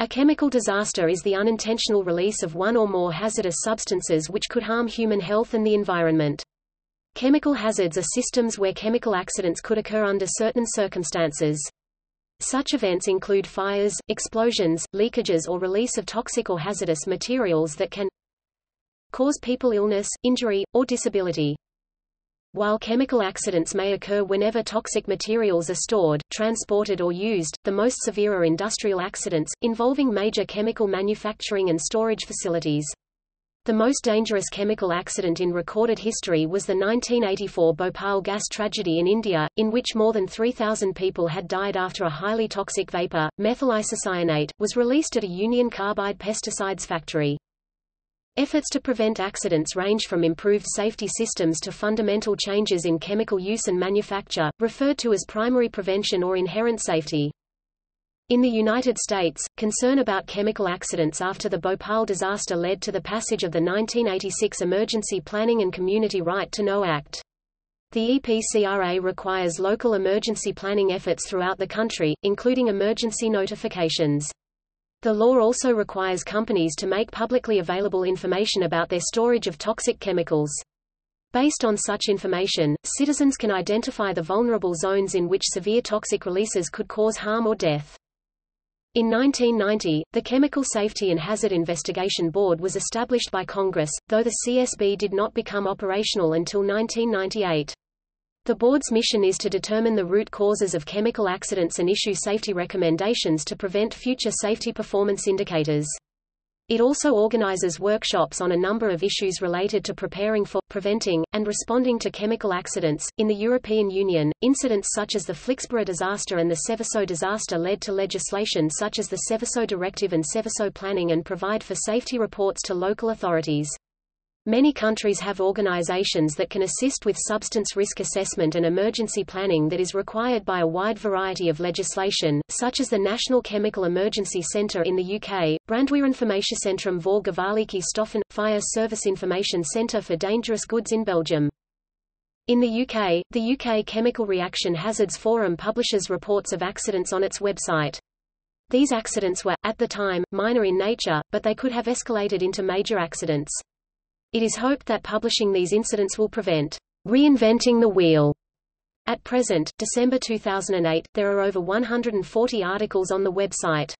A chemical disaster is the unintentional release of one or more hazardous substances which could harm human health and the environment. Chemical hazards are systems where chemical accidents could occur under certain circumstances. Such events include fires, explosions, leakages, or release of toxic or hazardous materials that can cause people illness, injury, or disability. While chemical accidents may occur whenever toxic materials are stored, transported or used, the most severe are industrial accidents, involving major chemical manufacturing and storage facilities. The most dangerous chemical accident in recorded history was the 1984 Bhopal gas tragedy in India, in which more than 3,000 people had died after a highly toxic vapor, methyl isocyanate, was released at a Union Carbide pesticides factory. Efforts to prevent accidents range from improved safety systems to fundamental changes in chemical use and manufacture, referred to as primary prevention or inherent safety. In the United States, concern about chemical accidents after the Bhopal disaster led to the passage of the 1986 Emergency Planning and Community Right to Know Act. The EPCRA requires local emergency planning efforts throughout the country, including emergency notifications. The law also requires companies to make publicly available information about their storage of toxic chemicals. Based on such information, citizens can identify the vulnerable zones in which severe toxic releases could cause harm or death. In 1990, the Chemical Safety and Hazard Investigation Board was established by Congress, though the CSB did not become operational until 1998. The board's mission is to determine the root causes of chemical accidents and issue safety recommendations to prevent future safety performance indicators. It also organizes workshops on a number of issues related to preparing for, preventing, and responding to chemical accidents. In the European Union, incidents such as the Flixborough disaster and the Seveso disaster led to legislation such as the Seveso Directive and Seveso Planning and provide for safety reports to local authorities. Many countries have organizations that can assist with substance risk assessment and emergency planning that is required by a wide variety of legislation, such as the National Chemical Emergency Centre in the UK, Brandweerinformatiecentrum voor Gevaarlijke Stoffen, Fire Service Information Centre for Dangerous Goods in Belgium. In the UK Chemical Reaction Hazards Forum publishes reports of accidents on its website. These accidents were, at the time, minor in nature, but they could have escalated into major accidents. It is hoped that publishing these incidents will prevent reinventing the wheel. At present, December 2008, there are over 140 articles on the website.